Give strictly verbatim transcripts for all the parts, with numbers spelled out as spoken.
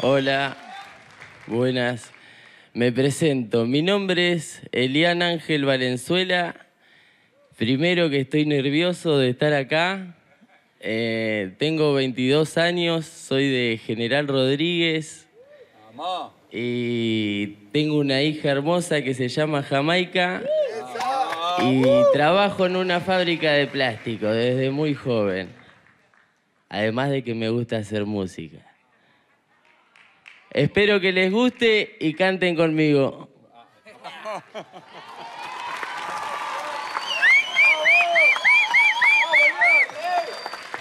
Hola, buenas. Me presento, mi nombre es Elián Ángel Valenzuela. Primero que estoy nervioso de estar acá. Eh, tengo veintidós años, soy de General Rodríguez. ¡Mamá! Y tengo una hija hermosa que se llama Jamaica. Y trabajo en una fábrica de plástico desde muy joven. Además de que me gusta hacer música. Espero que les guste y canten conmigo.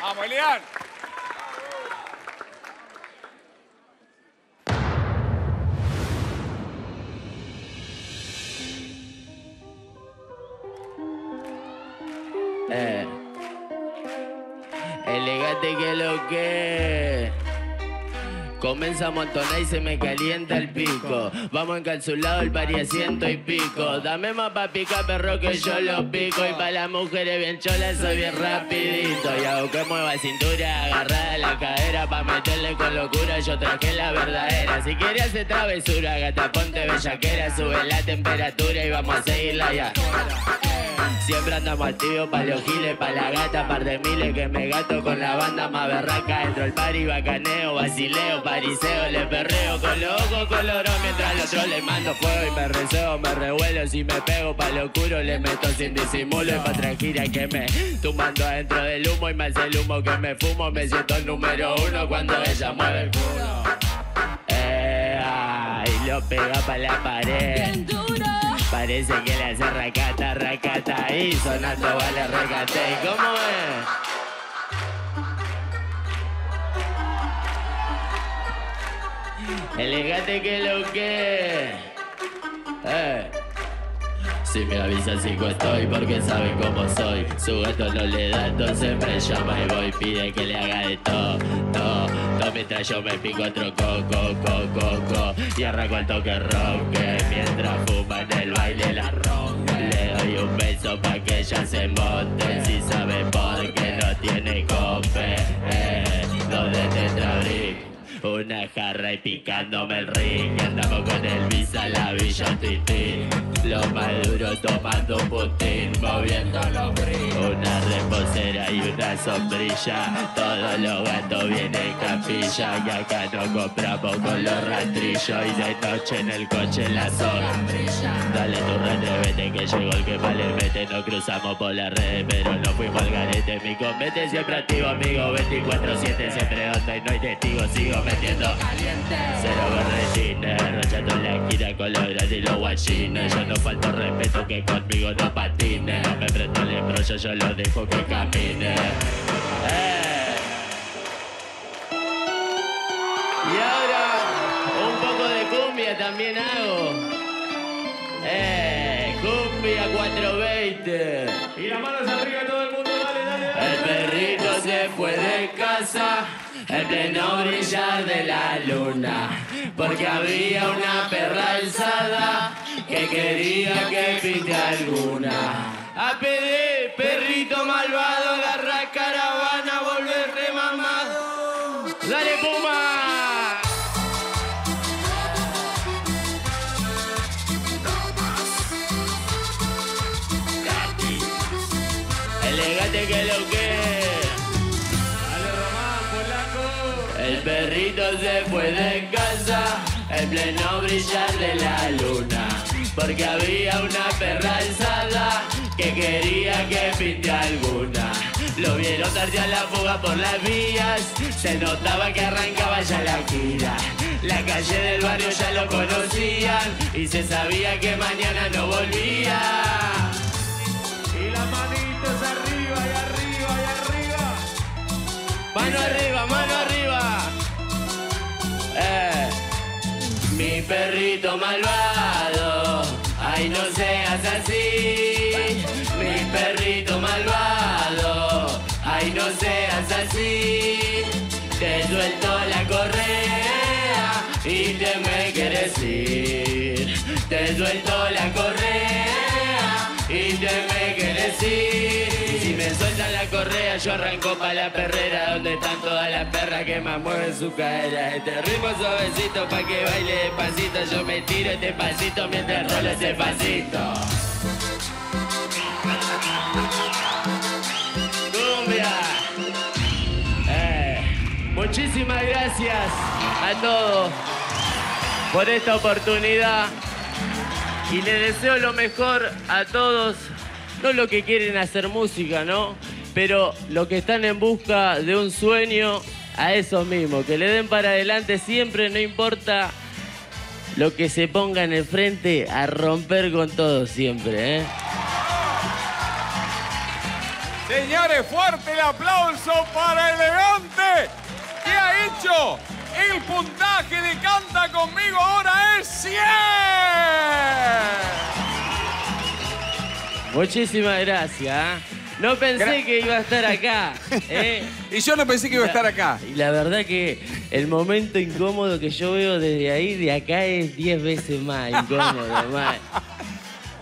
¡Vamos, Elián! Eh. L-Gante, que lo que... Comienza a montonar y se me calienta el pico. Vamos encapsulado el variaciento y pico. Dame más pa' picar, perro, que yo lo pico. Y pa' las mujeres bien cholas soy bien rapidito. Y hago que mueva cintura, agarrada la cadera. Pa' meterle con locura, yo traje la verdadera. Si quieres hacer travesura, gata, ponte bellaquera. Sube la temperatura y vamos a seguirla ya. Siempre andamos activos pa' los giles, pa' la gata, par de miles que me gato con la banda más berraca. Entro al party, bacaneo, vacileo, pariseo, le perreo con los ojos coloró. Mientras los otros le mando fuego y me receo, me revuelo. Si me pego pa' lo oscuro, le meto sin disimulo. Y pa' tranquila que me tumbando adentro del humo. Y me hace el humo que me fumo, me siento el número uno cuando ella mueve el culo. Eh, ay, lo pega pa' la pared. Parece que le hace racata, racata y sonando vale recate. ¿Cómo es? L-Gante, que lo que... Eh. Si me avisan cinco estoy porque saben cómo soy. Su gato no le da, entonces me llama y voy. Pide que le haga de todo, todo, todo. Mientras yo me pico otro coco, coco, coco. Y arranco el toque roque. Mientras fuma en el baile la ronca. Le doy un beso pa' que ella se monte. Si sabe por qué no tiene cope. Eh, donde te trabric. Una jarra y picándome el ring. Andamos con el visa, la villa, tití. Los maduros tomando un putín, moviendo los brillos. Una reposera y una sombrilla. Todos los gatos vienen capilla. Que acá nos compramos con los rastrillos. Y de noche en el coche en la zona. Dale tu red, vete que llegó el que más le mete. No cruzamos por la red, pero no fuimos al garete. Mi combate siempre activo, amigo. veinticuatro siete, siempre onda y no hay testigos. Sigo metiendo caliente. Cero berretines, rayando la esquina con los grandes y los guachines. No falta respeto que conmigo no patine. No me presto el embrollo, yo lo dejo que camine. ¡Eh! Y ahora, un poco de cumbia también hago. ¡Eh! Cumbia cuatro veinte. Y las manos arriba todo el mundo, dale, dale, dale. El perrito se fue de casa en pleno brillar de la luna. Porque había una perra alzada que quería que pinte alguna. A pedir, perrito malvado, agarra caravana, volver remamado. ¡Dale, Puma! L-Gante, que lo que... El perrito se fue de casa en pleno brillar de la luna. Porque había una perra alzada que quería que pinte alguna. Lo vieron darse a la fuga por las vías. Se notaba que arrancaba ya la gira. La calle del barrio ya lo conocían y se sabía que mañana no volvía. Y las manitos arriba y arriba y arriba. Mano arriba, mano arriba. Eh. Mi perrito malvado, ay no seas así. Mi perrito malvado, ay no seas así. Te suelto la correa y te me quieres ir. Te suelto la correa y te me querés ir. Y si me sueltan la correa yo arranco pa' la perrera, donde están todas las perras que más mueven su cadera. Este ritmo suavecito pa' que baile despacito, yo me tiro este pasito mientras rolo ese pasito. Cumbia. Eh, muchísimas gracias a todos por esta oportunidad. Y les deseo lo mejor a todos, no lo que quieren hacer música, ¿no? Pero los que están en busca de un sueño, a esos mismos, que le den para adelante siempre, no importa lo que se pongan enfrente, a romper con todo siempre, ¿eh? Señores, fuerte el aplauso para L-Gante, que ha hecho el puntaje de Canta Conmigo Ahora es cien. Muchísimas gracias. No pensé Gra que iba a estar acá. ¿eh? Y yo no pensé que iba a estar acá. Y la verdad que el momento incómodo que yo veo desde ahí, de acá, es diez veces más incómodo. Más.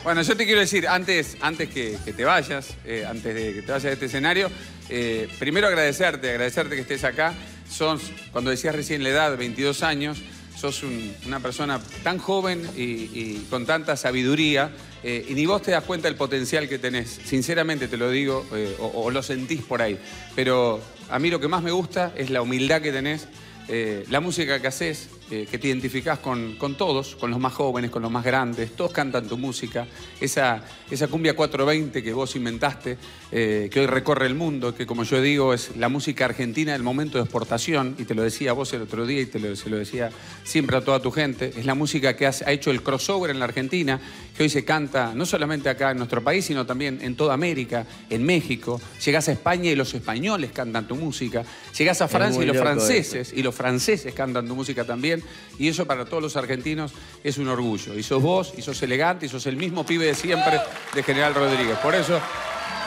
Bueno, yo te quiero decir, antes, antes que, que te vayas, eh, antes de que te vayas de este escenario, eh, primero agradecerte, agradecerte que estés acá. Sos, cuando decías recién la edad, veintidós años, sos un, una persona tan joven y, y con tanta sabiduría, eh, y ni vos te das cuenta del potencial que tenés. Sinceramente te lo digo, eh, o, o lo sentís por ahí. Pero a mí lo que más me gusta es la humildad que tenés, eh, la música que hacés, eh, que te identificás con, con todos, con los más jóvenes, con los más grandes, todos cantan tu música. Esa, esa cumbia cuatro veinte que vos inventaste, eh, que hoy recorre el mundo, que como yo digo es la música argentina del momento de exportación, y te lo decía vos el otro día y te lo, se lo decía siempre a toda tu gente, es la música que has, ha hecho el crossover en la Argentina, que hoy se canta no solamente acá en nuestro país, sino también en toda América, en México. Llegás a España y los españoles cantan tu música. Llegás a Francia y los franceses, y los franceses cantan tu música también. Y eso para todos los argentinos es un orgullo. Y sos vos, y sos L-Gante, y sos el mismo pibe de siempre de General Rodríguez. Por eso,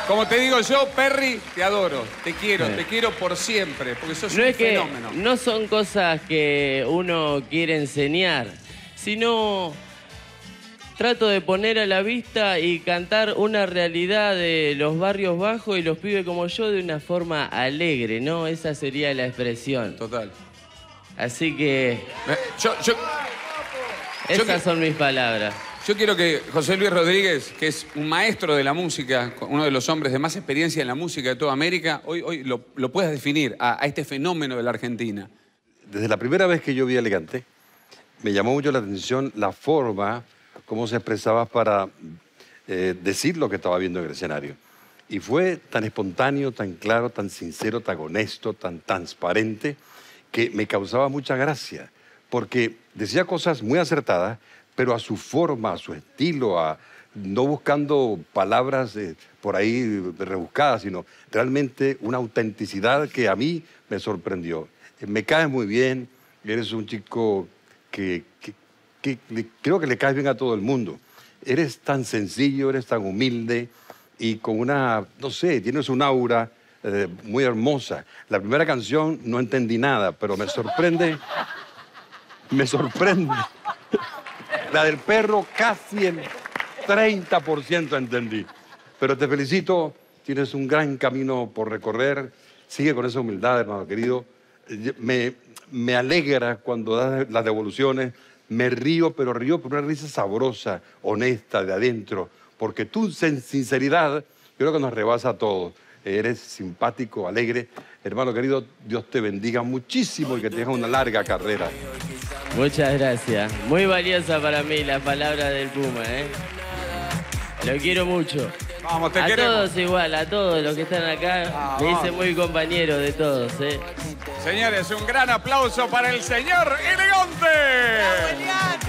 como te digo yo, Perry, te adoro, te quiero, sí. te quiero por siempre, porque sos no un es fenómeno. Que no son cosas que uno quiere enseñar, sino trato de poner a la vista y cantar una realidad de los barrios bajos y los pibes como yo de una forma alegre, ¿no? Esa sería la expresión. Total. Así que yo, yo, esas yo, son mis palabras. Yo quiero que José Luis Rodríguez, que es un maestro de la música, uno de los hombres de más experiencia en la música de toda América, hoy, hoy lo, lo puedas definir a, a este fenómeno de la Argentina. Desde la primera vez que yo vi a L-Gante, me llamó mucho la atención la forma como se expresaba para eh, decir lo que estaba viendo en el escenario. Y fue tan espontáneo, tan claro, tan sincero, tan honesto, tan transparente, que me causaba mucha gracia, porque decía cosas muy acertadas, pero a su forma, a su estilo, a, no buscando palabras eh, por ahí rebuscadas, sino realmente una autenticidad que a mí me sorprendió. Me caes muy bien, eres un chico que, que, que le, creo que le caes bien a todo el mundo. Eres tan sencillo, eres tan humilde y con una, no sé, tienes un aura Eh, muy hermosa. La primera canción no entendí nada, pero me sorprende, me sorprende. La del perro casi el treinta por ciento entendí. Pero te felicito, tienes un gran camino por recorrer. Sigue con esa humildad, hermano querido. Me, me alegra cuando das las devoluciones, me río, pero río por una risa sabrosa, honesta, de adentro, porque tu sinceridad creo que nos rebasa a todos. Eres simpático, alegre. Hermano querido, Dios te bendiga muchísimo y que tengas una larga carrera. Muchas gracias. Muy valiosa para mí la palabra del Puma, ¿eh? Lo quiero mucho. Vamos, te queremos. A todos igual, a todos los que están acá. Me hice muy compañero de todos, ¿eh? Señores, un gran aplauso para el señor L-Gante.